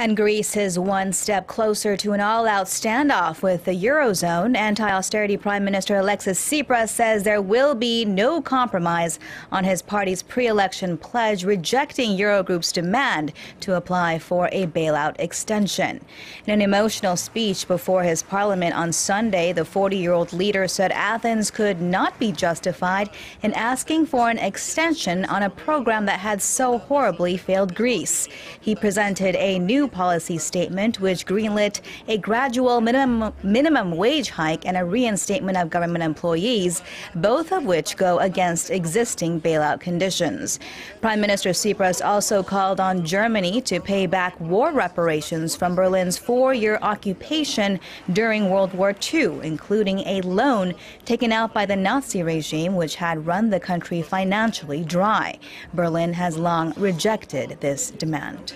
And Greece is one step closer to an all-out standoff with the Eurozone. Anti-austerity Prime Minister Alexis Tsipras says there will be no compromise on his party's pre-election pledge rejecting Eurogroup's demand to apply for a bailout extension. In an emotional speech before his parliament on Sunday, the 40-year-old leader said Athens could not be justified in asking for an extension on a program that had so horribly failed Greece. He presented a new policy statement which greenlit a gradual minimum wage hike and a reinstatement of government employees, both of which go against existing bailout conditions. Prime Minister Tsipras also called on Germany to pay back war reparations from Berlin's four-year occupation during World War II, including a loan taken out by the Nazi regime, which had run the country financially dry. Berlin has long rejected this demand.